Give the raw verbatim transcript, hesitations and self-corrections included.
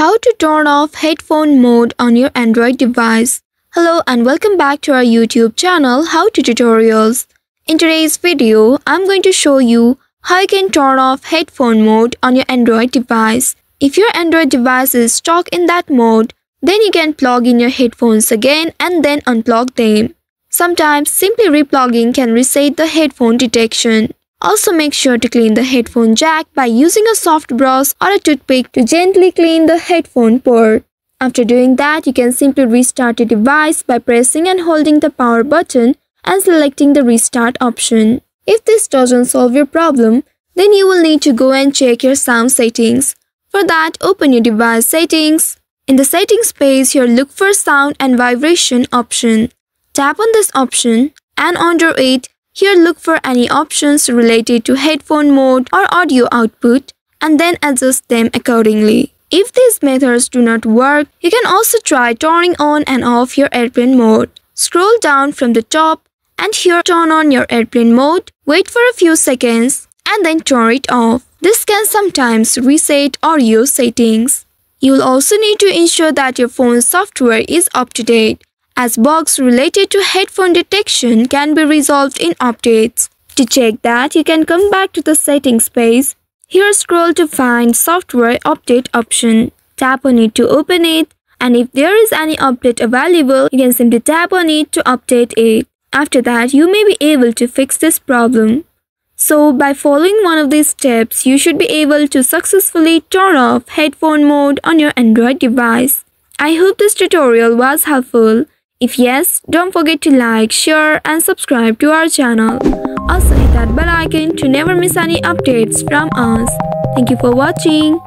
How to turn off headphone mode on your Android device. Hello and welcome back to our YouTube channel How To Tutorials. In today's video, I'm going to show you how you can turn off headphone mode on your Android device. If your Android device is stuck in that mode, then you can plug in your headphones again and then unplug them. Sometimes simply replugging can reset the headphone detection. Also, make sure to clean the headphone jack by using a soft brush or a toothpick to gently clean the headphone port. After doing that, you can simply restart your device by pressing and holding the power button and selecting the restart option. If this doesn't solve your problem, then you will need to go and check your sound settings. For that, open your device settings. In the settings page, here look for sound and vibration option. Tap on this option and under it, here look for any options related to headphone mode or audio output and then adjust them accordingly. If these methods do not work, you can also try turning on and off your airplane mode. Scroll down from the top and here turn on your airplane mode, wait for a few seconds and then turn it off. This can sometimes reset audio settings. You will also need to ensure that your phone's software is up to date, as bugs related to headphone detection can be resolved in updates. To check that, you can come back to the settings page. Here scroll to find software update option. Tap on it to open it, and if there is any update available, you can simply tap on it to update it. After that, you may be able to fix this problem. So by following one of these steps, you should be able to successfully turn off headphone mode on your Android device. I hope this tutorial was helpful. If yes, don't forget to like, share and subscribe to our channel. Also hit that bell icon to never miss any updates from us. Thank you for watching.